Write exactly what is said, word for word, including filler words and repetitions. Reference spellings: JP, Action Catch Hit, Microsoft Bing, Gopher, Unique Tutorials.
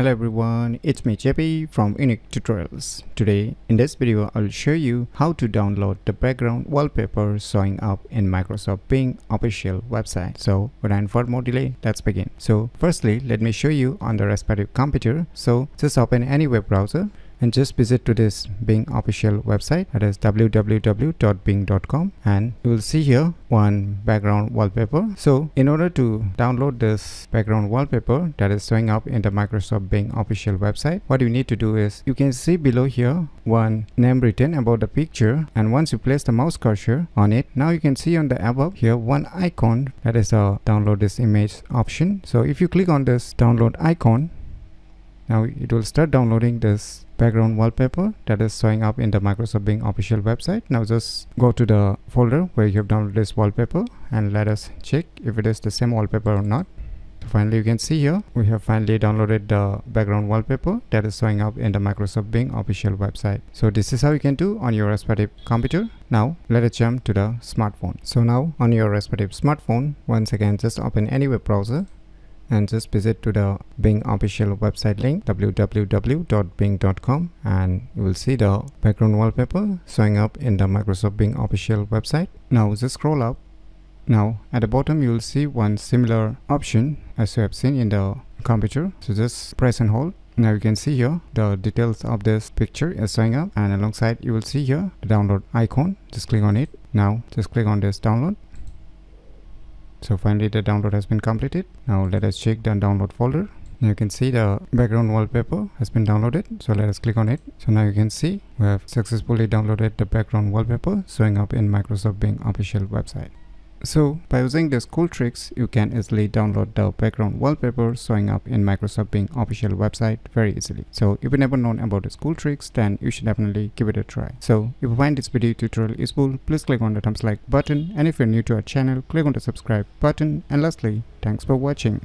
Hello everyone, it's me J P from Unique Tutorials. Today in this video I'll show you how to download the background wallpaper showing up in Microsoft Bing official website. So without further more delay, let's begin. So firstly, let me show you on the respective computer. So just open any web browser and just visit to this Bing official website, that is w w w dot bing dot com, and you will see here one background wallpaper. So in order to download this background wallpaper that is showing up in the Microsoft Bing official website, what you need to do is you can see below here one name written about the picture, and once you place the mouse cursor on it, now you can see on the above here one icon, that is a download this image option. So if you click on this download icon, now it will start downloading this background wallpaper that is showing up in the Microsoft Bing official website. Now just go to the folder where you have downloaded this wallpaper and let us check if it is the same wallpaper or not. So finally you can see here we have finally downloaded the background wallpaper that is showing up in the Microsoft Bing official website. So this is how you can do on your respective computer. Now let us jump to the smartphone. So now on your respective smartphone, once again just open any web browser and just visit to the Bing official website link w w w dot bing dot com, and you will see the background wallpaper showing up in the Microsoft Bing official website. Now just scroll up. Now at the bottom you will see one similar option as you have seen in the computer. So just press and hold. Now you can see here the details of this picture is showing up, and alongside you will see here the download icon. Just click on it. Now just click on this download. So finally the download has been completed. Now let us check the download folder. Now you can see the background wallpaper has been downloaded. So let us click on it. So now you can see we have successfully downloaded the background wallpaper showing up in Microsoft Bing official website. So by using these cool tricks, you can easily download the background wallpaper showing up in Microsoft Bing official website very easily. So if you never known about these cool tricks, then you should definitely give it a try. So if you find this video tutorial useful, please click on the thumbs like button, and if you're new to our channel, click on the subscribe button, and lastly, thanks for watching.